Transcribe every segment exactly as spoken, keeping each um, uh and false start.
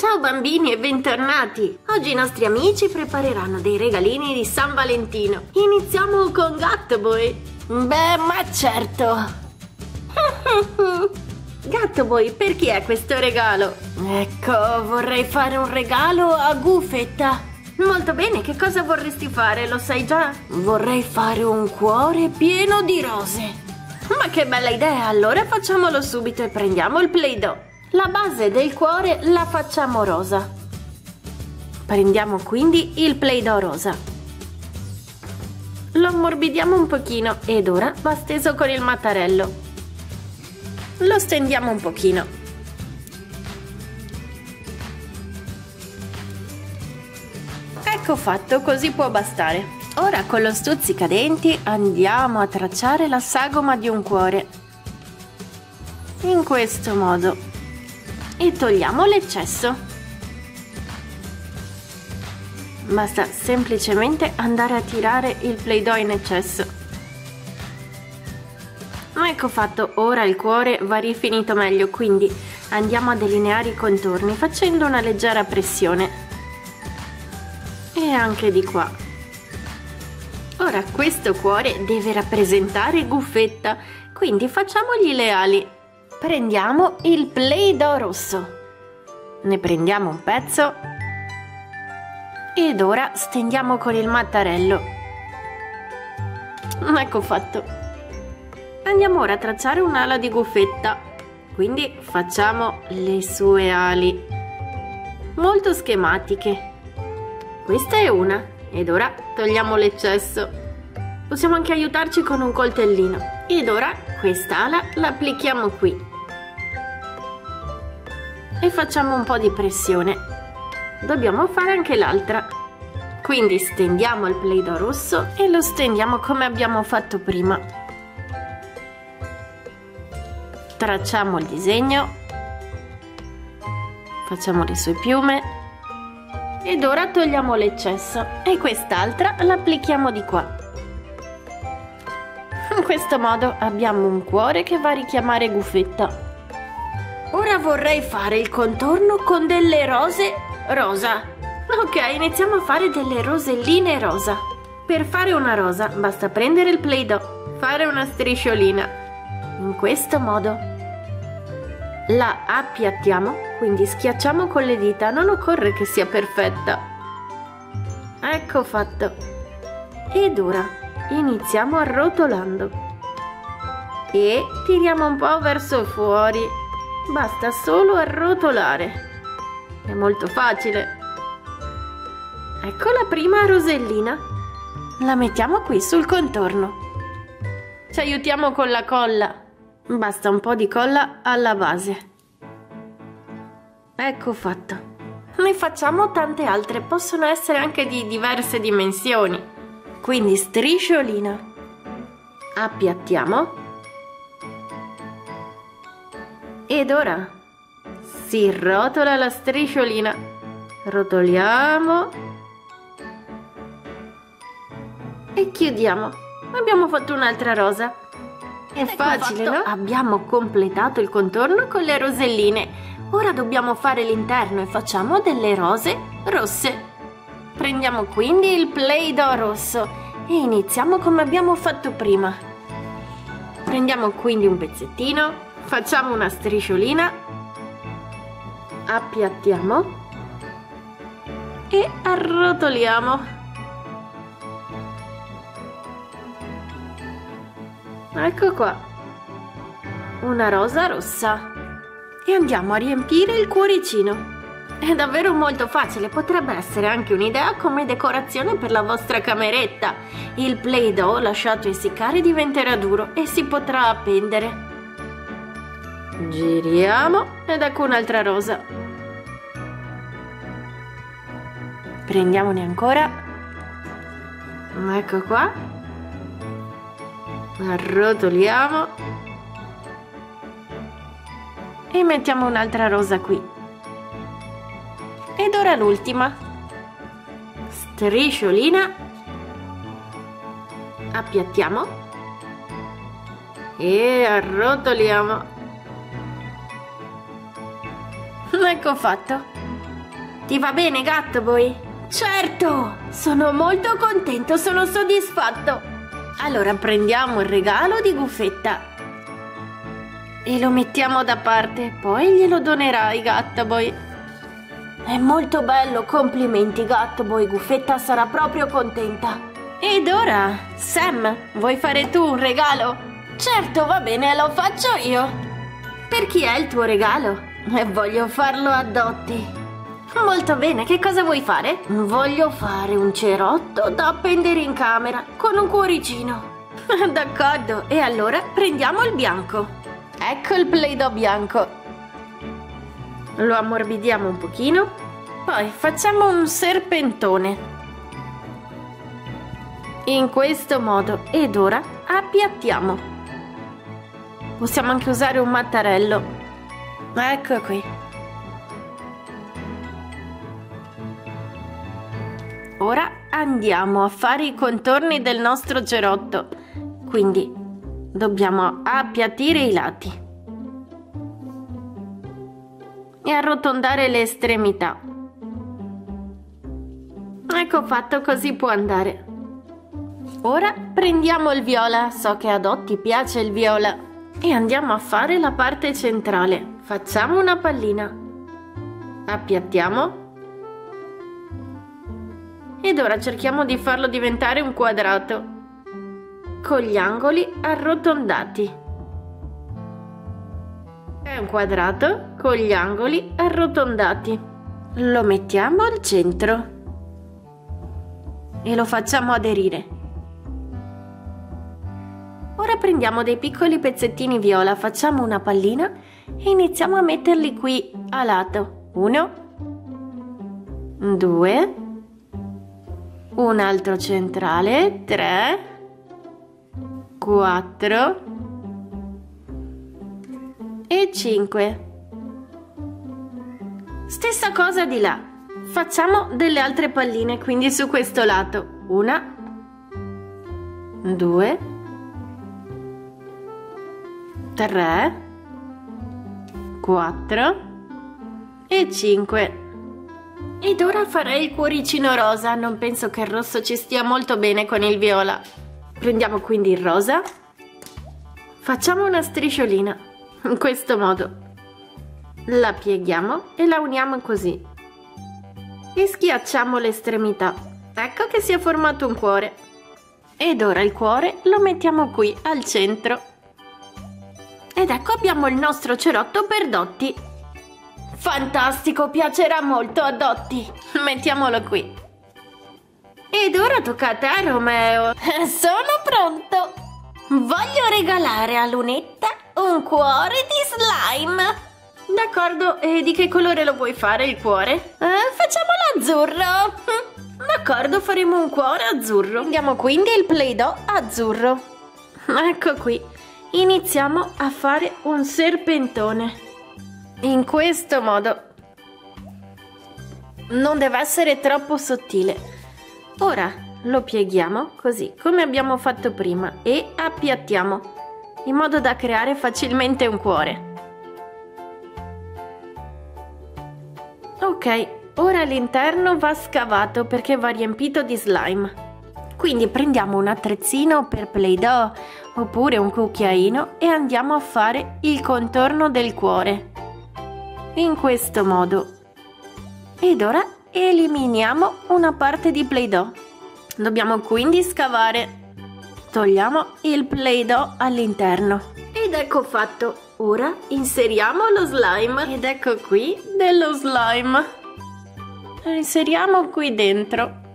Ciao bambini e bentornati! Oggi i nostri amici prepareranno dei regalini di San Valentino. Iniziamo con Gatto Boy. Beh, ma certo! Gatto Boy, per chi è questo regalo? Ecco, vorrei fare un regalo a Gufetta. Molto bene, che cosa vorresti fare? Lo sai già? Vorrei fare un cuore pieno di rose. Ma che bella idea! Allora facciamolo subito e prendiamo il Play-Doh. La base del cuore la facciamo rosa. Prendiamo quindi il Play-Doh rosa. Lo ammorbidiamo un pochino ed ora va steso con il mattarello. Lo stendiamo un pochino. Ecco fatto, così può bastare. Ora con lo stuzzicadenti andiamo a tracciare la sagoma di un cuore. In questo modo. E togliamo l'eccesso. Basta semplicemente andare a tirare il Play-Doh in eccesso. Ecco fatto, ora il cuore va rifinito meglio, quindi andiamo a delineare i contorni facendo una leggera pressione. E anche di qua. Ora questo cuore deve rappresentare Gufetta, quindi facciamogli le ali. Prendiamo il Play-Doh rosso, ne prendiamo un pezzo ed ora stendiamo con il mattarello. Ecco fatto. Andiamo ora a tracciare un'ala di Gufetta, quindi facciamo le sue ali, molto schematiche. Questa è una ed ora togliamo l'eccesso. Possiamo anche aiutarci con un coltellino ed ora quest'ala la applichiamo qui. E facciamo un po' di pressione. Dobbiamo fare anche l'altra. Quindi stendiamo il Play-Doh rosso e lo stendiamo come abbiamo fatto prima. Tracciamo il disegno. Facciamo le sue piume. Ed ora togliamo l'eccesso e quest'altra la applichiamo di qua. In questo modo abbiamo un cuore che va a richiamare Gufetta. Ora vorrei fare il contorno con delle rose rosa. Ok, iniziamo a fare delle roselline rosa. Per fare una rosa basta prendere il Play-Doh, fare una strisciolina. In questo modo la appiattiamo, quindi schiacciamo con le dita, non occorre che sia perfetta. Ecco fatto. Ed ora iniziamo arrotolando e tiriamo un po' verso fuori. Basta solo arrotolare, è molto facile. Ecco la prima rosellina, la mettiamo qui sul contorno. Ci aiutiamo con la colla, basta un po' di colla alla base. Ecco fatto. Ne facciamo tante altre, possono essere anche di diverse dimensioni, quindi strisciolina, appiattiamo. Ed ora si rotola la strisciolina, rotoliamo e chiudiamo. Abbiamo fatto un'altra rosa. È ecco facile, fatto. No? Abbiamo completato il contorno con le roselline. Ora dobbiamo fare l'interno e facciamo delle rose rosse. Prendiamo quindi il Play-Doh rosso e iniziamo come abbiamo fatto prima. Prendiamo quindi un pezzettino. Facciamo una strisciolina, appiattiamo e arrotoliamo. Ecco qua, una rosa rossa. E andiamo a riempire il cuoricino. È davvero molto facile, potrebbe essere anche un'idea come decorazione per la vostra cameretta. Il Play-Doh lasciato essiccare diventerà duro e si potrà appendere. Giriamo ed ecco un'altra rosa. Prendiamone ancora. Ecco qua. Arrotoliamo. E mettiamo un'altra rosa qui. Ed ora l'ultima. Strisciolina. Appiattiamo. E arrotoliamo. Ecco fatto. Ti va bene, Gatto Boy? Certo! Sono molto contento, sono soddisfatto! Allora prendiamo il regalo di Gufetta e lo mettiamo da parte, poi glielo donerai, Gatto Boy. È molto bello, complimenti, Gatto Boy, Gufetta sarà proprio contenta. Ed ora, Sam, vuoi fare tu un regalo? Certo, va bene, lo faccio io. Per chi è il tuo regalo? E voglio farlo a Dotti. Molto bene, che cosa vuoi fare? Voglio fare un cerotto da appendere in camera con un cuoricino. D'accordo, e allora prendiamo il bianco. Ecco il Play-Doh bianco. Lo ammorbidiamo un pochino, poi facciamo un serpentone. In questo modo, ed ora appiattiamo. Possiamo anche usare un mattarello. Ecco qui. Ora andiamo a fare i contorni del nostro cerotto. Quindi dobbiamo appiattire i lati e arrotondare le estremità. Ecco fatto, così può andare. Ora prendiamo il viola, so che a Dotti piace il viola, e andiamo a fare la parte centrale. Facciamo una pallina, appiattiamo ed ora cerchiamo di farlo diventare un quadrato con gli angoli arrotondati. È un quadrato con gli angoli arrotondati. Lo mettiamo al centro e lo facciamo aderire. Ora prendiamo dei piccoli pezzettini viola, facciamo una pallina e iniziamo a metterli qui a lato. Uno, due, un altro centrale, tre, quattro e cinque. Stessa cosa di là, facciamo delle altre palline, quindi su questo lato. Una, due, tre, quattro e cinque. Ed ora farei il cuoricino rosa, non penso che il rosso ci stia molto bene con il viola. Prendiamo quindi il rosa, facciamo una strisciolina, in questo modo. La pieghiamo e la uniamo così. E schiacciamo l'estremità. Ecco che si è formato un cuore. Ed ora il cuore lo mettiamo qui, al centro. Ed ecco abbiamo il nostro cerotto per Dotti. Fantastico, piacerà molto a Dotti. Mettiamolo qui. Ed ora tocca a te, Romeo. Sono pronto. Voglio regalare a Lunetta un cuore di slime. D'accordo, e di che colore lo vuoi fare il cuore? Eh, facciamolo azzurro. D'accordo, faremo un cuore azzurro. Prendiamo quindi il Play-Doh azzurro. Ecco qui. Iniziamo a fare un serpentone, in questo modo. Non deve essere troppo sottile. Ora lo pieghiamo così come abbiamo fatto prima e appiattiamo, in modo da creare facilmente un cuore. Ok, ora l'interno va scavato perché va riempito di slime. Quindi prendiamo un attrezzino per Play-Doh oppure un cucchiaino e andiamo a fare il contorno del cuore, in questo modo. Ed ora eliminiamo una parte di Play-Doh. Dobbiamo quindi scavare. Togliamo il Play-Doh all'interno. Ed ecco fatto. Ora inseriamo lo slime. Ed ecco qui dello slime. Lo inseriamo qui dentro.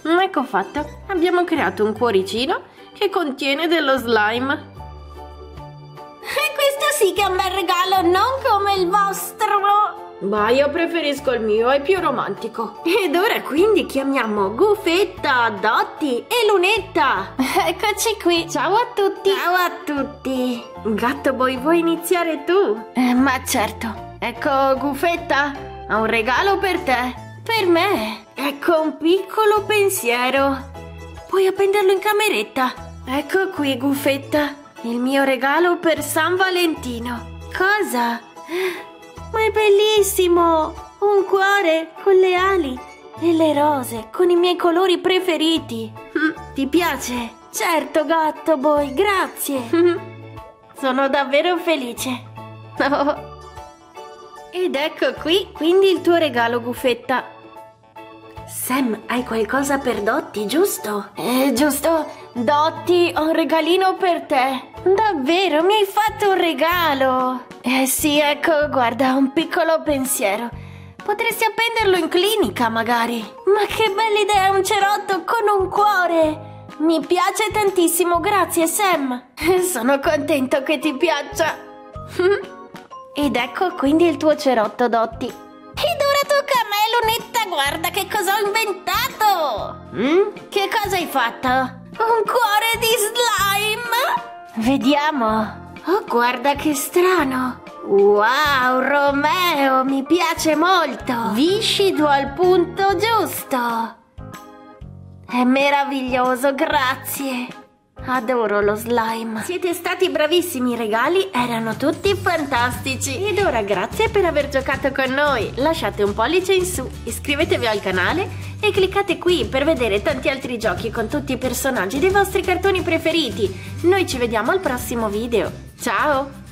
Ecco fatto, abbiamo creato un cuoricino che contiene dello slime. E questo sì che è un bel regalo, non come il vostro. Ma io preferisco il mio, è più romantico. Ed ora quindi chiamiamo Gufetta, Dotti e Lunetta. Eccoci qui. Ciao a tutti. Ciao a tutti. Gatto Boy, vuoi iniziare tu? Eh, ma certo. Ecco, Gufetta, ho un regalo per te. Per me, ecco un piccolo pensiero. Puoi appenderlo in cameretta. Ecco qui, Gufetta, il mio regalo per San Valentino. Cosa? Ma è bellissimo! Un cuore con le ali e le rose con i miei colori preferiti. Mm, ti piace? Certo, Gatto Boy, grazie. Sono davvero felice. Oh. Ed ecco qui, quindi, il tuo regalo, Gufetta. Sam, hai qualcosa per Dotti, giusto? Eh, giusto. Dotti, ho un regalino per te. Davvero, mi hai fatto un regalo. Eh sì, ecco, guarda, un piccolo pensiero. Potresti appenderlo in clinica, magari. Ma che bella idea, un cerotto con un cuore. Mi piace tantissimo, grazie, Sam. Sono contento che ti piaccia. Ed ecco quindi il tuo cerotto, Dotti. Ed ora tocca a me, Lunetta, guarda che cosa ho inventato! Mm? Che cosa hai fatto? Un cuore di slime! Vediamo! Oh, guarda che strano! Wow, Romeo, mi piace molto! Viscido al punto giusto! È meraviglioso, grazie! Adoro lo slime. Siete stati bravissimi, i regali erano tutti fantastici. Ed ora grazie per aver giocato con noi. Lasciate un pollice in su, iscrivetevi al canale e cliccate qui per vedere tanti altri giochi con tutti i personaggi dei vostri cartoni preferiti. Noi ci vediamo al prossimo video. Ciao!